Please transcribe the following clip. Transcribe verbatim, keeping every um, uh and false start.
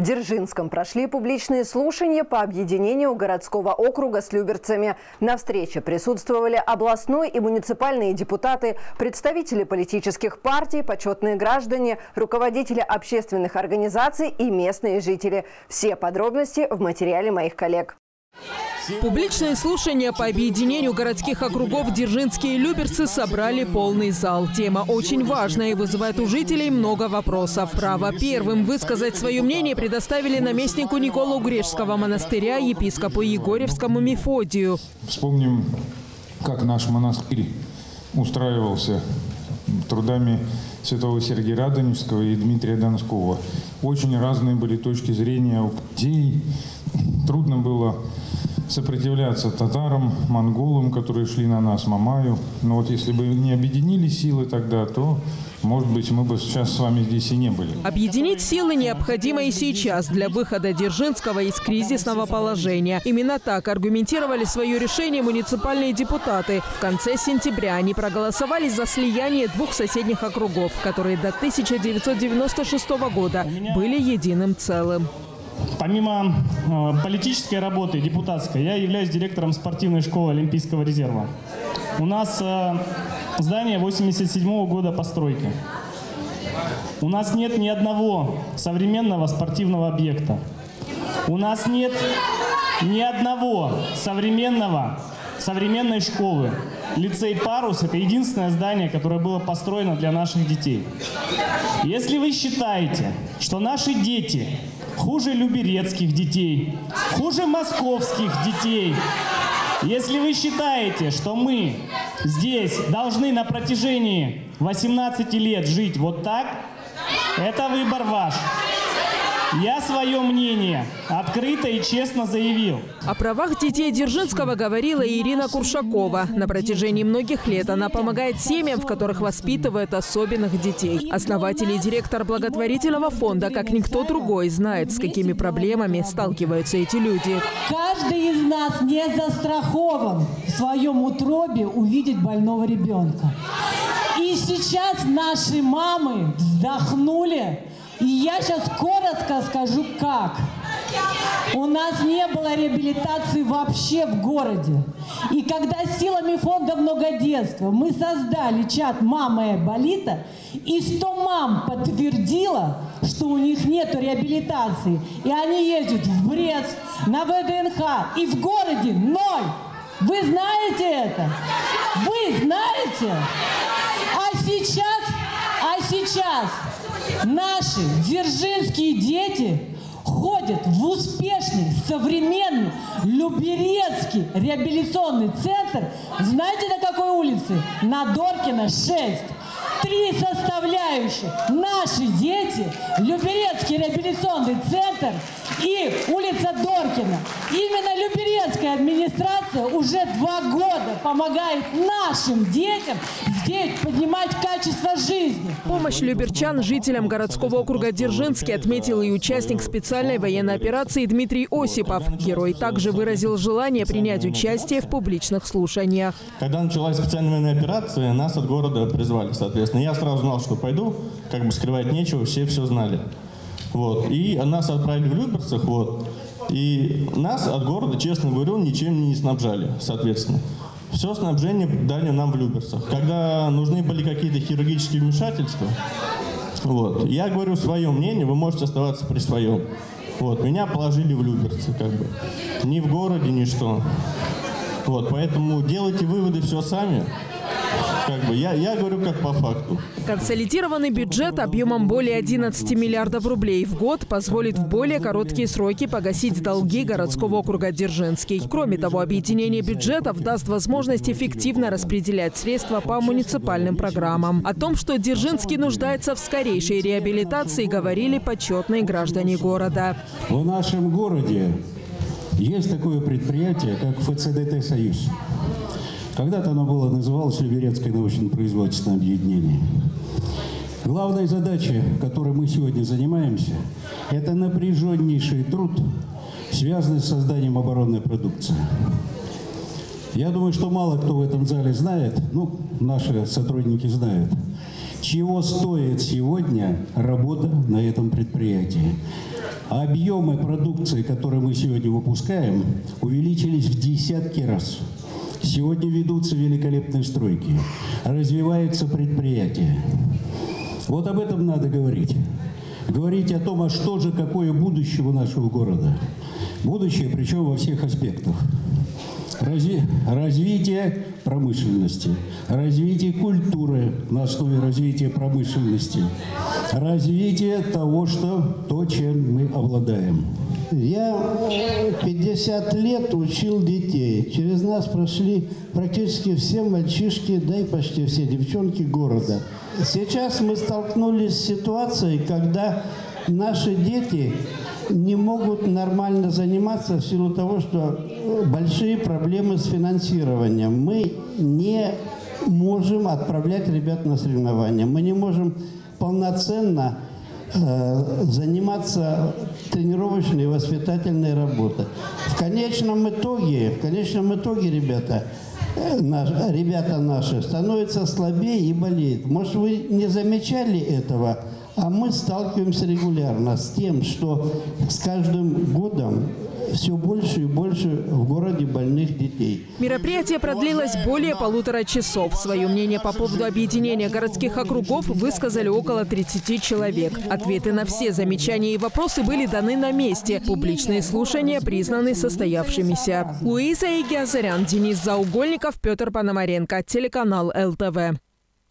В Дзержинском прошли публичные слушания по объединению городского округа с Люберцами. На встрече присутствовали областной и муниципальные депутаты, представители политических партий, почетные граждане, руководители общественных организаций и местные жители. Все подробности в материале моих коллег. Публичные слушания по объединению городских округов Дзержинские и Люберцы собрали полный зал. Тема очень важная и вызывает у жителей много вопросов. Право первым высказать свое мнение предоставили наместнику Николо-Угрешского монастыря, епископу Егорьевскому Мефодию. Вспомним, как наш монастырь устраивался трудами святого Сергия Радонежского и Дмитрия Донского. Очень разные были точки зрения у людей. Трудно было сопротивляться татарам, монголам, которые шли на нас, Мамаю. Но вот если бы не объединили силы тогда, то, может быть, мы бы сейчас с вами здесь и не были. Объединить силы необходимо и сейчас для выхода Дзержинского из кризисного положения. Именно так аргументировали свое решение муниципальные депутаты. В конце сентября они проголосовали за слияние двух соседних округов, которые до тысяча девятьсот девяносто шестого года были единым целым. Помимо политической работы, депутатской, я являюсь директором спортивной школы Олимпийского резерва. У нас здание восемьдесят седьмого года постройки. У нас нет ни одного современного спортивного объекта. У нас нет ни одного современного, современной школы. Лицей «Парус» — это единственное здание, которое было построено для наших детей. Если вы считаете, что наши дети хуже люберецких детей, хуже московских детей, если вы считаете, что мы здесь должны на протяжении восемнадцати лет жить вот так, это выбор ваш. Я свое мнение открыто и честно заявил. О правах детей Дзержинского говорила Ирина Куршакова. На протяжении многих лет она помогает семьям, в которых воспитывает особенных детей. Основатель и директор благотворительного фонда, как никто другой, знает, с какими проблемами сталкиваются эти люди. Каждый из нас не застрахован в своем утробе увидеть больного ребенка. И сейчас наши мамы вздохнули. И я сейчас коротко скажу, как. У нас не было реабилитации вообще в городе. И когда силами фонда многодетства мы создали чат «Мама Эболита», и сто мам подтвердило, что у них нет реабилитации. И они ездят в Брест, на вэ дэ эн ха, и в городе ноль. Вы знаете это? Вы знаете? А сейчас, а сейчас... наши дзержинские дети ходят в успешный, современный, люберецкий реабилитационный центр. Знаете, на какой улице? На Доркина шесть. Три составляющих. Наши дети, Люберецкий реабилитационный центр и улица Доркина. Именно Люберецкая администрация уже два года помогает нашим детям здесь поднимать качество жизни. Помощь люберчан жителям городского округа Дзержинский отметил и участник специальной военной операции Дмитрий Осипов. Герой также выразил желание принять участие в публичных слушаниях. Когда началась специальная военная операция, нас от города призвали, соответственно. Я сразу знал, что пойду, как бы скрывать нечего, все все знали. Вот. И нас отправили в Люберцах, вот. И нас от города, честно говорю, ничем не снабжали, соответственно. Все снабжение дали нам в Люберцах. Когда нужны были какие-то хирургические вмешательства, вот, я говорю свое мнение, вы можете оставаться при своем. Вот. Меня положили в Люберцы, как бы. Ни в городе, ни что. Вот. Поэтому делайте выводы все сами. Как бы я, я говорю как по факту. Консолидированный бюджет объемом более одиннадцати миллиардов рублей в год позволит в более короткие сроки погасить долги городского округа Дзержинский. Кроме того, объединение бюджетов даст возможность эффективно распределять средства по муниципальным программам. О том, что Дзержинский нуждается в скорейшей реабилитации, говорили почетные граждане города. В нашем городе есть такое предприятие, как эф цэ дэ тэ «Союз». Когда-то оно было, называлось Люберецкое научно-производственное объединение. Главная задача, которой мы сегодня занимаемся, это напряженнейший труд, связанный с созданием оборонной продукции. Я думаю, что мало кто в этом зале знает, ну, наши сотрудники знают, чего стоит сегодня работа на этом предприятии. А объемы продукции, которые мы сегодня выпускаем, увеличились в десятки раз. Сегодня ведутся великолепные стройки, развиваются предприятия. Вот об этом надо говорить. Говорить о том, а что же, какое будущее у нашего города. Будущее, причем во всех аспектах. Разви... Развитие промышленности, развитие культуры на основе развития промышленности, развитие того, что, то, чем мы обладаем. Я пятьдесят лет учил детей. Через нас прошли практически все мальчишки, да и почти все девчонки города. Сейчас мы столкнулись с ситуацией, когда наши дети не могут нормально заниматься в силу того, что большие проблемы с финансированием. Мы не можем отправлять ребят на соревнования. Мы не можем полноценно э, заниматься тренировочной и воспитательной работой. В конечном итоге, в конечном итоге, ребята, Наш, ребята наши становятся слабее и болеют. Может, вы не замечали этого, а мы сталкиваемся регулярно с тем, что с каждым годом все больше и больше в городе больных детей. Мероприятие продлилось более полутора часов. Свое мнение по поводу объединения городских округов высказали около тридцати человек. Ответы на все замечания и вопросы были даны на месте. Публичные слушания признаны состоявшимися. Луиза Игиазарян, Денис Заугольников, Петр Паномаренко, телеканал эл тэ вэ.